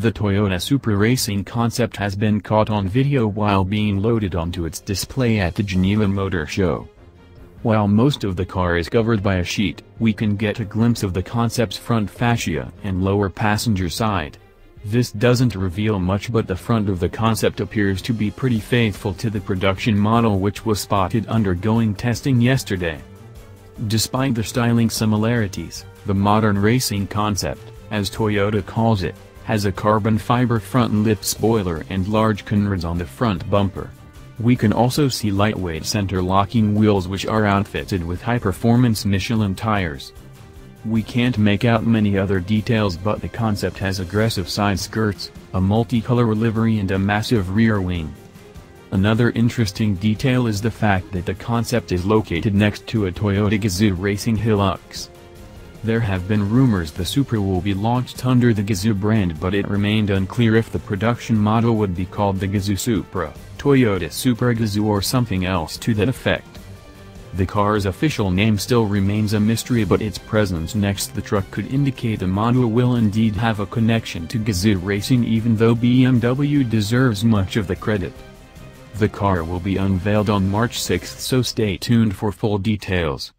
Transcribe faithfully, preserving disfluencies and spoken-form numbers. The Toyota Supra racing concept has been caught on video while being loaded onto its display at the Geneva Motor Show. While most of the car is covered by a sheet, we can get a glimpse of the concept's front fascia and lower passenger side. This doesn't reveal much, but the front of the concept appears to be pretty faithful to the production model, which was spotted undergoing testing yesterday. Despite the styling similarities, the modern racing concept, as Toyota calls it, has a carbon fiber front lip spoiler and large conrads on the front bumper. We can also see lightweight center locking wheels which are outfitted with high-performance Michelin tires. We can't make out many other details, but the concept has aggressive side skirts, a multicolor livery and a massive rear wing. Another interesting detail is the fact that the concept is located next to a Toyota Gazoo Racing Hilux. There have been rumors the Supra will be launched under the Gazoo brand, but it remained unclear if the production model would be called the Gazoo Supra, Toyota Supra Gazoo, or something else to that effect. The car's official name still remains a mystery, but its presence next the truck could indicate the model will indeed have a connection to Gazoo Racing, even though B M W deserves much of the credit. The car will be unveiled on March sixth, so stay tuned for full details.